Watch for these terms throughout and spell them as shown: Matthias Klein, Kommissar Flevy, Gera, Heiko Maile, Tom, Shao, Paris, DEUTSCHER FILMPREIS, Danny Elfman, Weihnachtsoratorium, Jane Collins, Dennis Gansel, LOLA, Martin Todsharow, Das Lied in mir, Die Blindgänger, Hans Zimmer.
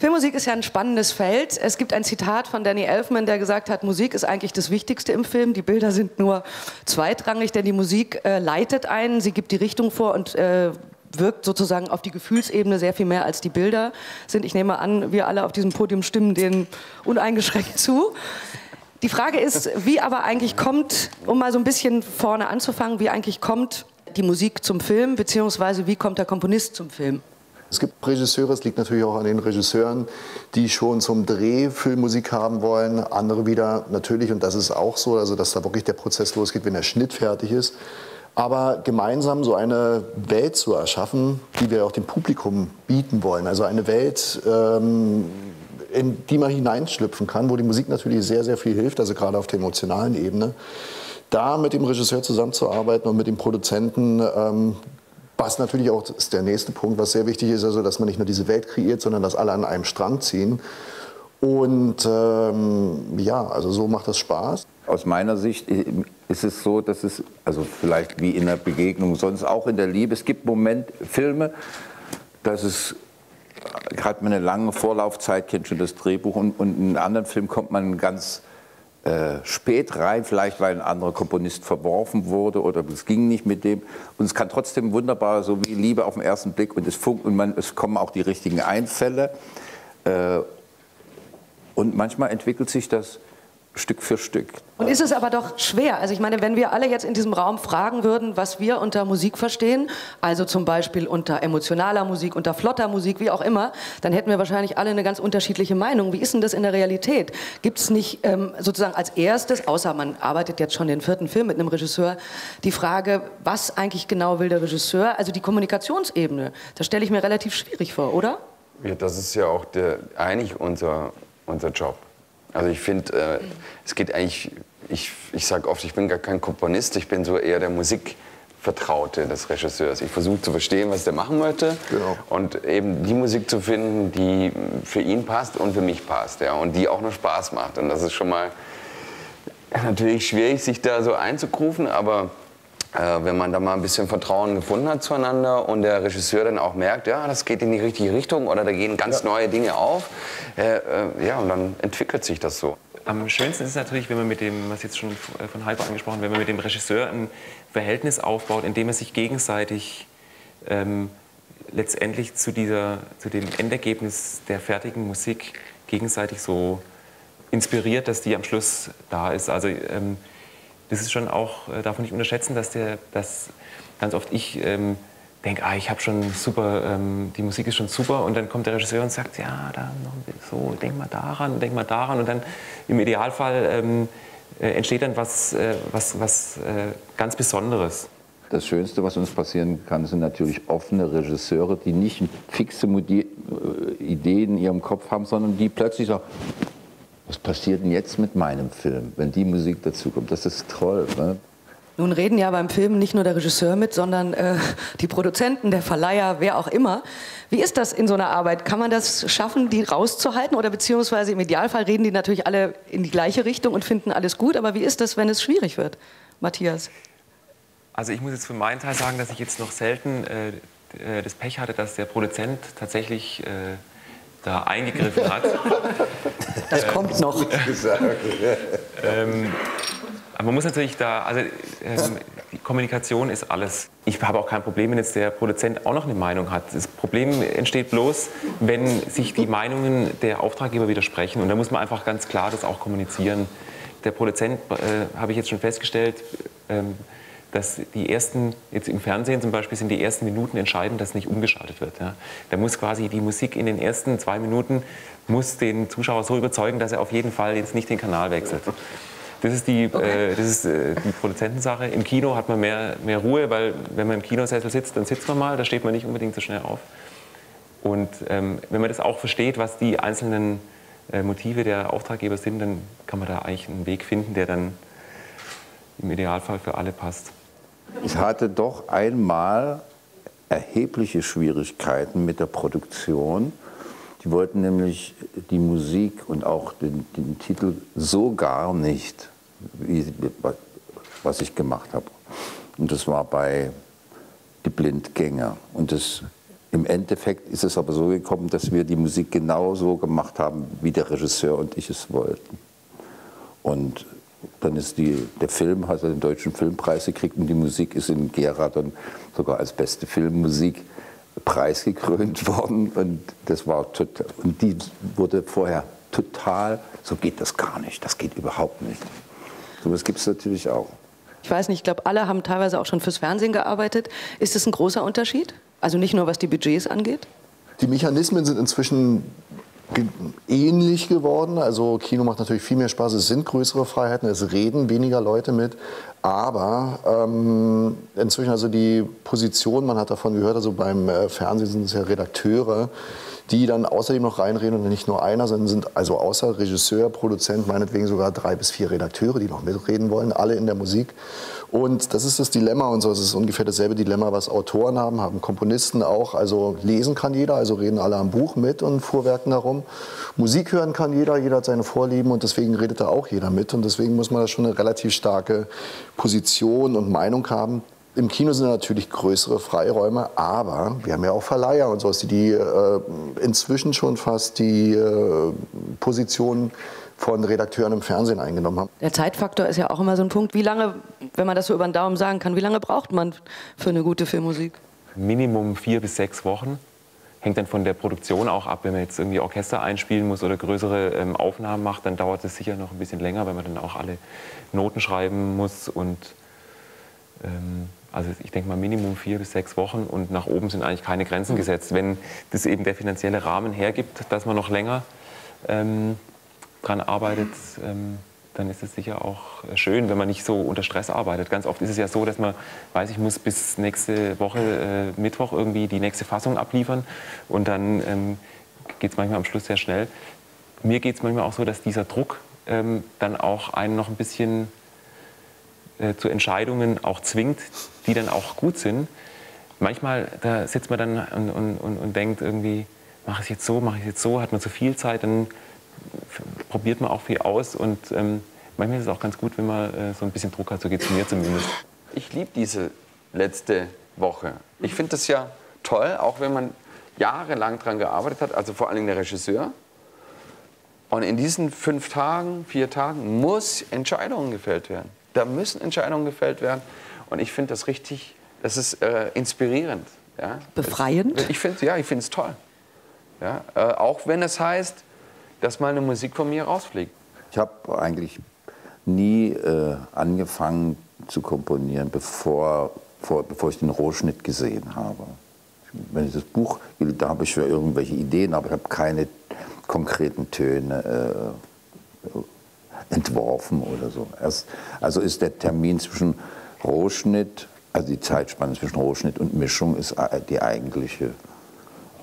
Filmmusik ist ja ein spannendes Feld. Es gibt ein Zitat von Danny Elfman, der gesagt hat, Musik ist eigentlich das Wichtigste im Film. Die Bilder sind nur zweitrangig, denn die Musik leitet einen, sie gibt die Richtung vor und wirkt sozusagen auf die Gefühlsebene sehr viel mehr als die Bilder sind. Ich nehme an, wir alle auf diesem Podium stimmen denen uneingeschränkt zu. Die Frage ist, wie aber eigentlich kommt, um mal so ein bisschen vorne anzufangen, wie eigentlich kommt die Musik zum Film, beziehungsweise wie kommt der Komponist zum Film? Es gibt Regisseure, es liegt natürlich auch an den Regisseuren, die schon zum Dreh Filmmusik haben wollen. Andere wieder natürlich, und das ist auch so, also dass da wirklich der Prozess losgeht, wenn der Schnitt fertig ist. Aber gemeinsam so eine Welt zu erschaffen, die wir auch dem Publikum bieten wollen. Also eine Welt, in die man hineinschlüpfen kann, wo die Musik natürlich sehr, sehr viel hilft, also gerade auf der emotionalen Ebene. Da mit dem Regisseur zusammenzuarbeiten und mit dem Produzenten, was natürlich auch ist der nächste Punkt, was sehr wichtig ist, also dass man nicht nur diese Welt kreiert, sondern dass alle an einem Strang ziehen. Und ja, also so macht das Spaß. Aus meiner Sicht ist es so, dass es, also vielleicht wie in der Begegnung, sonst auch in der Liebe, es gibt Filme, dass es gerade eine lange Vorlaufzeit, kennt schon das Drehbuch, und in einem anderen Film kommt man ganz spät rein, vielleicht weil ein anderer Komponist verworfen wurde oder es ging nicht mit dem. Und es kann trotzdem wunderbar, so wie Liebe auf den ersten Blick, und es funkt und es kommen auch die richtigen Einfälle. Und manchmal entwickelt sich das Stück für Stück. Und ist es aber doch schwer. Also ich meine, wenn wir alle jetzt in diesem Raum fragen würden, was wir unter Musik verstehen, also zum Beispiel unter emotionaler Musik, unter flotter Musik, wie auch immer, dann hätten wir wahrscheinlich alle eine ganz unterschiedliche Meinung. Wie ist denn das in der Realität? Gibt es nicht sozusagen als erstes, außer man arbeitet jetzt schon den vierten Film mit einem Regisseur, die Frage, was eigentlich genau will der Regisseur? Also die Kommunikationsebene, das stelle ich mir relativ schwierig vor, oder? Ja, das ist ja auch eigentlich unser Job. Also ich finde, es geht eigentlich, ich sage oft, ich bin gar kein Komponist, ich bin so eher der Musikvertraute des Regisseurs. Ich versuche zu verstehen, was der machen möchte, genau, und eben die Musik zu finden, die für ihn passt und für mich passt, ja, und die auch noch Spaß macht. Und das ist schon mal natürlich schwierig, sich da so einzugrufen, aber wenn man da mal ein bisschen Vertrauen gefunden hat zueinander und der Regisseur dann auch merkt, ja, das geht in die richtige Richtung oder da gehen ganz neue Dinge auf, ja, und dann entwickelt sich das so. Am schönsten ist es natürlich, wenn man mit dem, was jetzt schon von Heiko angesprochen, wenn man mit dem Regisseur ein Verhältnis aufbaut, in dem er sich gegenseitig letztendlich zu dem Endergebnis der fertigen Musik gegenseitig so inspiriert, dass die am Schluss da ist. Also das ist schon auch, darf man nicht unterschätzen, dass ganz oft ich denke, ich habe schon super, die Musik ist schon super, und dann kommt der Regisseur und sagt, ja, da noch ein bisschen so, denk mal daran, und dann im Idealfall entsteht dann was ganz Besonderes. Das Schönste, was uns passieren kann, sind natürlich offene Regisseure, die nicht fixe Ideen in ihrem Kopf haben, sondern die plötzlich sagen, was passiert denn jetzt mit meinem Film, wenn die Musik dazu kommt? Das ist toll, ne? Nun reden ja beim Film nicht nur der Regisseur mit, sondern die Produzenten, der Verleiher, wer auch immer. Wie ist das in so einer Arbeit? Kann man das schaffen, die rauszuhalten? Oder beziehungsweise im Idealfall reden die natürlich alle in die gleiche Richtung und finden alles gut. Aber wie ist das, wenn es schwierig wird, Matthias? Also ich muss jetzt für meinen Teil sagen, dass ich jetzt noch selten das Pech hatte, dass der Produzent tatsächlich da eingegriffen hat. Das kommt noch. Man muss natürlich da, also die Kommunikation ist alles. Ich habe auch kein Problem, wenn jetzt der Produzent auch noch eine Meinung hat. Das Problem entsteht bloß, wenn sich die Meinungen der Auftraggeber widersprechen. Und da muss man einfach ganz klar das auch kommunizieren. Der Produzent, habe ich jetzt schon festgestellt, dass die ersten, jetzt im Fernsehen zum Beispiel, sind die ersten Minuten entscheidend, dass nicht umgeschaltet wird. Ja. Da muss quasi die Musik in den ersten 2 Minuten, muss den Zuschauer so überzeugen, dass er auf jeden Fall jetzt nicht den Kanal wechselt. Das ist die, die Produzentensache. Im Kino hat man mehr Ruhe, weil wenn man im Kinosessel sitzt, dann sitzt man mal, da steht man nicht unbedingt so schnell auf. Und wenn man das auch versteht, was die einzelnen Motive der Auftraggeber sind, dann kann man da eigentlich einen Weg finden, der dann im Idealfall für alle passt. Ich hatte doch einmal erhebliche Schwierigkeiten mit der Produktion. Die wollten nämlich die Musik und auch den Titel so gar nicht, was ich gemacht habe. Und das war bei Die Blindgänger. Und das Im Endeffekt ist es aber so gekommen, dass wir die Musik genau so gemacht haben, wie der Regisseur und ich es wollten. Und dann ist der Film, hat er den Deutschen Filmpreis gekriegt, und die Musik ist in Gera dann sogar als beste Filmmusik preisgekrönt worden. Und das war total, und die wurde vorher total, so geht das gar nicht, das geht überhaupt nicht. So was gibt es natürlich auch. Ich weiß nicht, ich glaube, alle haben teilweise auch schon fürs Fernsehen gearbeitet. Ist das ein großer Unterschied? Also nicht nur, was die Budgets angeht? Die Mechanismen sind inzwischen ähnlich geworden. Also Kino macht natürlich viel mehr Spaß, es sind größere Freiheiten, es reden weniger Leute mit. Aber inzwischen, also die Position, man hat davon gehört, also beim Fernsehen sind es ja Redakteure, die dann außerdem noch reinreden, und nicht nur einer, sondern sind also außer Regisseur, Produzent, meinetwegen sogar 3 bis 4 Redakteure, die noch mitreden wollen, alle in der Musik. Und das ist das Dilemma und so. Es ist ungefähr dasselbe Dilemma, was Autoren haben, haben Komponisten auch. Also lesen kann jeder, also reden alle am Buch mit und vorwerken darum. Musik hören kann jeder, jeder hat seine Vorlieben, und deswegen redet da auch jeder mit. Und deswegen muss man da schon eine relativ starke Position und Meinung haben. Im Kino sind natürlich größere Freiräume, aber wir haben ja auch Verleiher und so, die inzwischen schon fast die Position von Redakteuren im Fernsehen eingenommen haben. Der Zeitfaktor ist ja auch immer so ein Punkt. Wie lange, wenn man das so über den Daumen sagen kann, wie lange braucht man für eine gute Filmmusik? Minimum 4 bis 6 Wochen. Hängt dann von der Produktion auch ab. Wenn man jetzt irgendwie Orchester einspielen muss oder größere Aufnahmen macht, dann dauert es sicher noch ein bisschen länger, weil man dann auch alle Noten schreiben muss und also ich denke mal Minimum 4 bis 6 Wochen, und nach oben sind eigentlich keine Grenzen gesetzt. Wenn das eben der finanzielle Rahmen hergibt, dass man noch länger dran arbeitet, dann ist es sicher auch schön, wenn man nicht so unter Stress arbeitet. Ganz oft ist es ja so, dass man weiß, ich muss bis nächste Woche Mittwoch irgendwie die nächste Fassung abliefern, und dann geht es manchmal am Schluss sehr schnell. Mir geht es manchmal auch so, dass dieser Druck dann auch einen noch ein bisschen zu Entscheidungen auch zwingt, die dann auch gut sind. Manchmal da sitzt man dann und denkt irgendwie, mache ich es jetzt so, mache ich es jetzt so, hat man zu viel Zeit, dann probiert man auch viel aus, und manchmal ist es auch ganz gut, wenn man so ein bisschen Druck hat, so geht es mir zumindest. Ich liebe diese letzte Woche. Ich finde das ja toll, auch wenn man jahrelang dran gearbeitet hat, also vor allen Dingen der Regisseur. Und in diesen 5 Tagen, 4 Tagen muss Entscheidungen gefällt werden. Da müssen Entscheidungen gefällt werden, und ich finde das richtig, das ist inspirierend. Ja? Befreiend? Ich finde, ja, ich finde es toll. Ja? Auch wenn es heißt, dass mal eine Musik von mir rausfliegt. Ich habe eigentlich nie angefangen zu komponieren, bevor ich den Rohschnitt gesehen habe. Wenn ich das Buch, da habe ich ja irgendwelche Ideen, aber ich habe keine konkreten Töne entworfen oder so. Also ist der Termin zwischen Rohschnitt, also die Zeitspanne zwischen Rohschnitt und Mischung, ist die eigentliche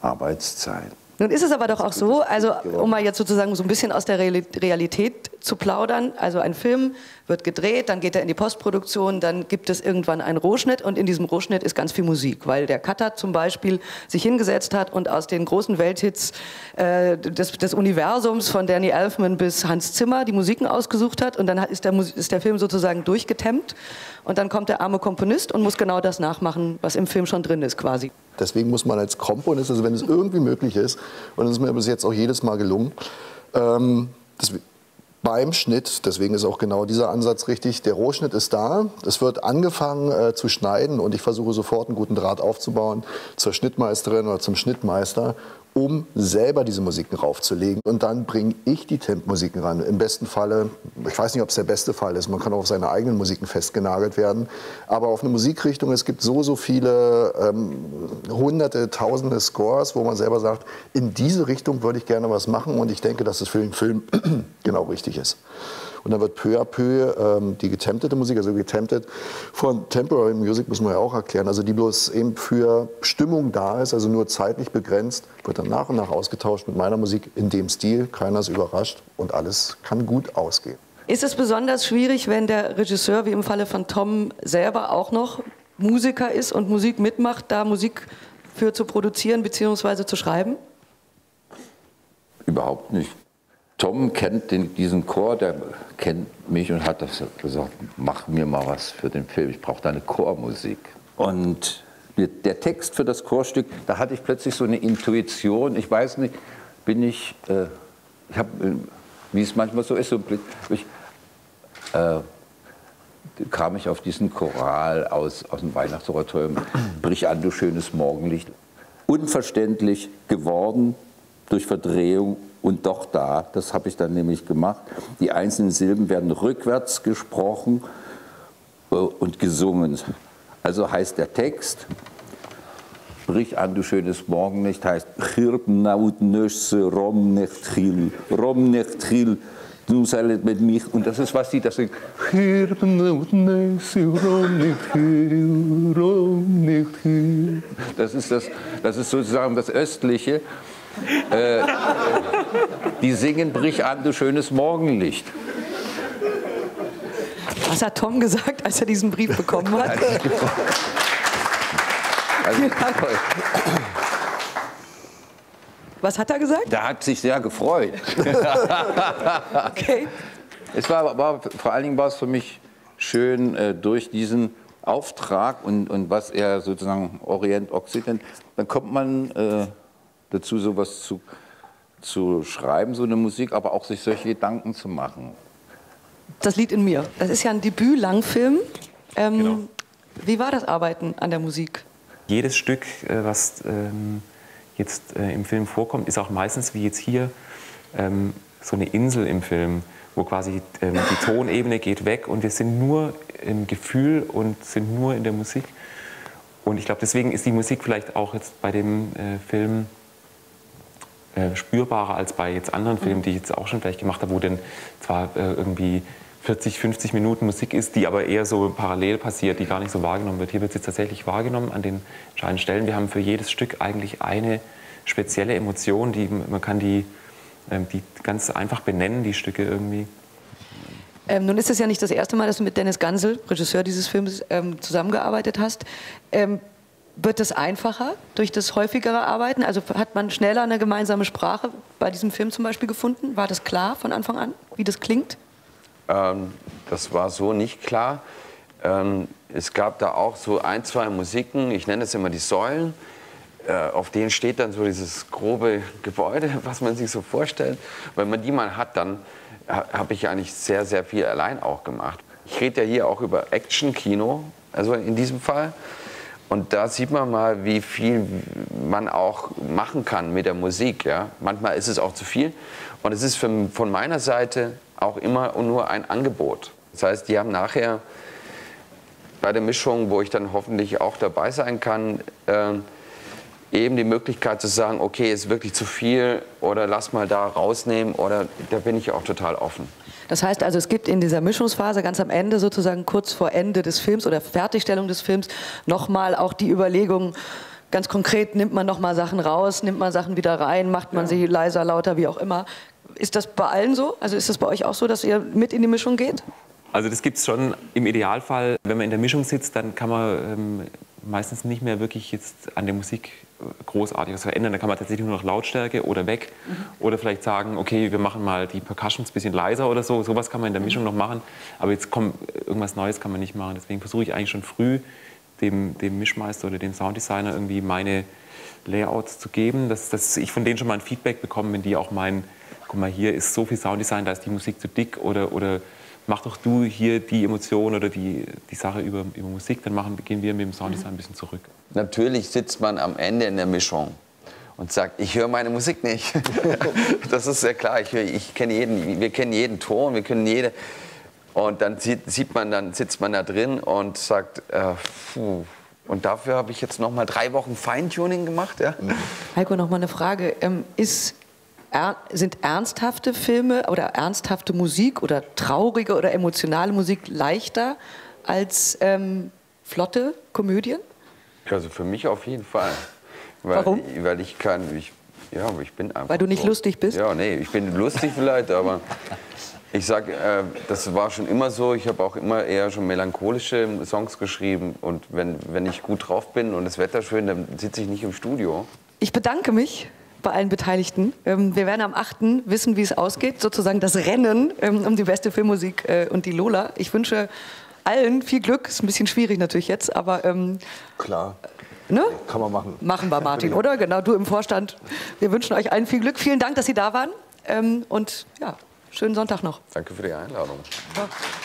Arbeitszeit. Nun ist es aber doch auch so, also um mal jetzt sozusagen so ein bisschen aus der Realität zu plaudern, also ein Film wird gedreht, dann geht er in die Postproduktion, dann gibt es irgendwann einen Rohschnitt, und in diesem Rohschnitt ist ganz viel Musik, weil der Cutter zum Beispiel sich hingesetzt hat und aus den großen Welthits des Universums von Danny Elfman bis Hans Zimmer die Musiken ausgesucht hat, und dann ist der Film sozusagen durchgetemmt, und dann kommt der arme Komponist und muss genau das nachmachen, was im Film schon drin ist quasi. Deswegen muss man als Komponist, also wenn es irgendwie möglich ist, und das ist mir bis jetzt auch jedes Mal gelungen, beim Schnitt, deswegen ist auch genau dieser Ansatz richtig, der Rohschnitt ist da, es wird angefangen zu schneiden, und ich versuche sofort einen guten Draht aufzubauen zur Schnittmeisterin oder zum Schnittmeister, um selber diese Musiken raufzulegen, und dann bringe ich die Temp-Musiken ran. Im besten Falle, ich weiß nicht, ob es der beste Fall ist, man kann auch auf seine eigenen Musiken festgenagelt werden, aber auf eine Musikrichtung, es gibt so viele hunderte, tausende Scores, wo man selber sagt, in diese Richtung würde ich gerne was machen, und ich denke, dass das für den Film genau richtig ist. Und dann wird peu à peu die getemptete Musik, also getemptet von Temporary Music, muss man ja auch erklären, also die bloß eben für Stimmung da ist, also nur zeitlich begrenzt, wird dann nach und nach ausgetauscht mit meiner Musik in dem Stil. Keiner ist überrascht, und alles kann gut ausgehen. Ist es besonders schwierig, wenn der Regisseur, wie im Falle von Tom, selber auch noch Musiker ist und Musik mitmacht, da Musik für zu produzieren bzw. zu schreiben? Überhaupt nicht. Tom kennt diesen Chor, der kennt mich und hat gesagt, mach mir mal was für den Film, ich brauche deine Chormusik. Und der Text für das Chorstück, da hatte ich plötzlich so eine Intuition, ich weiß nicht, bin ich, ich habe, wie es manchmal so ist, so ich, kam ich auf diesen Choral aus dem Weihnachtsoratorium, brich an, du schönes Morgenlicht, unverständlich geworden durch Verdrehung und doch da, das habe ich dann nämlich gemacht, die einzelnen Silben werden rückwärts gesprochen und gesungen. Also heißt der Text, brich an, du schönes Morgenlicht, heißt Romnechtril, du seid mit mich. Und das ist, was die da singen. Das ist sozusagen das Östliche. Die singen, brich an, du schönes Morgenlicht. Was hat Tom gesagt, als er diesen Brief bekommen hat? Was hat er gesagt? Der hat sich sehr gefreut. Okay. Es war vor allen Dingen war es für mich schön, durch diesen Auftrag und was er sozusagen Orient, Okzident, dann kommt man dazu, sowas zu schreiben, so eine Musik, aber auch sich solche Gedanken zu machen. Das Lied in mir. Das ist ja ein Debüt-Langfilm. Genau. Wie war das Arbeiten an der Musik? Jedes Stück, was jetzt im Film vorkommt, ist auch meistens, wie jetzt hier, so eine Insel im Film, wo quasi die Tonebene geht weg und wir sind nur im Gefühl und sind nur in der Musik. Und ich glaube, deswegen ist die Musik vielleicht auch jetzt bei dem Film spürbarer als bei jetzt anderen Filmen, die ich jetzt auch schon vielleicht gemacht habe, wo dann zwar irgendwie 40, 50 Minuten Musik ist, die aber eher so parallel passiert, die gar nicht so wahrgenommen wird. Hier wird sie tatsächlich wahrgenommen an den entscheidenden Stellen. Wir haben für jedes Stück eigentlich eine spezielle Emotion, die man kann die ganz einfach benennen, die Stücke irgendwie. Nun ist es ja nicht das erste Mal, dass du mit Dennis Gansel, Regisseur dieses Films, zusammengearbeitet hast. Wird es einfacher durch das häufigere Arbeiten? Also hat man schneller eine gemeinsame Sprache bei diesem Film zum Beispiel gefunden? War das klar von Anfang an, wie das klingt? Das war so nicht klar. Es gab da auch so ein, zwei Musiken, ich nenne das immer die Säulen. Auf denen steht dann so dieses grobe Gebäude, was man sich so vorstellt. Wenn man die mal hat, dann habe ich eigentlich sehr, sehr viel allein auch gemacht. Ich rede ja hier auch über Action-Kino, also in diesem Fall. Und da sieht man mal, wie viel man auch machen kann mit der Musik. Ja? Manchmal ist es auch zu viel. Und es ist von meiner Seite auch immer nur ein Angebot. Das heißt, die haben nachher bei der Mischung, wo ich dann hoffentlich auch dabei sein kann, eben die Möglichkeit zu sagen, okay, ist wirklich zu viel oder lass mal da rausnehmen oder da bin ich auch total offen. Das heißt also, es gibt in dieser Mischungsphase ganz am Ende sozusagen kurz vor Ende des Films oder Fertigstellung des Films nochmal auch die Überlegung, ganz konkret, nimmt man nochmal Sachen raus, nimmt man Sachen wieder rein, macht man sie leiser, lauter, wie auch immer. Ist das bei allen so? Also ist das bei euch auch so, dass ihr mit in die Mischung geht? Also das gibt es schon im Idealfall. Wenn man in der Mischung sitzt, dann kann man meistens nicht mehr wirklich jetzt an der Musik großartig was verändern. Da kann man tatsächlich nur noch Lautstärke oder weg. Oder vielleicht sagen, okay, wir machen mal die Percussions ein bisschen leiser oder so. Sowas kann man in der Mischung noch machen. Aber jetzt kommt irgendwas Neues kann man nicht machen. Deswegen versuche ich eigentlich schon früh dem Mischmeister oder dem Sounddesigner irgendwie meine Layouts zu geben, dass ich von denen schon mal ein Feedback bekomme, wenn die auch meinen, guck mal, hier ist so viel Sounddesign, da ist die Musik zu dick oder mach doch du hier die Emotion oder die Sache über Musik, dann gehen wir mit dem Sounddesign ein bisschen zurück. Natürlich sitzt man am Ende in der Mischung und sagt, ich höre meine Musik nicht. Das ist sehr klar, wir kennen jeden Ton, wir können jede. Und dann sitzt man da drin und sagt, puh. Und dafür habe ich jetzt noch mal 3 Wochen Feintuning gemacht. Ja? Heiko, noch mal eine Frage. Sind ernsthafte Filme oder ernsthafte Musik oder traurige oder emotionale Musik leichter als flotte Komödien? Also für mich auf jeden Fall. Warum? Weil ich kann, ich bin einfach. Weil du nicht lustig bist? Ja, nee, ich bin lustig vielleicht, aber ich sag, das war schon immer so. Ich habe auch immer eher schon melancholische Songs geschrieben und wenn ich gut drauf bin und das Wetter schön, dann sitze ich nicht im Studio. Ich bedanke mich bei allen Beteiligten. Wir werden am 8. wissen, wie es ausgeht, sozusagen das Rennen um die beste Filmmusik und die LOLA. Ich wünsche allen viel Glück. Ist ein bisschen schwierig natürlich jetzt, aber klar. Ne? Kann man machen. Machen wir, Martin, ja. Oder? Genau, du im Vorstand. Wir wünschen euch allen viel Glück. Vielen Dank, dass Sie da waren. Und ja, schönen Sonntag noch. Danke für die Einladung. Ja.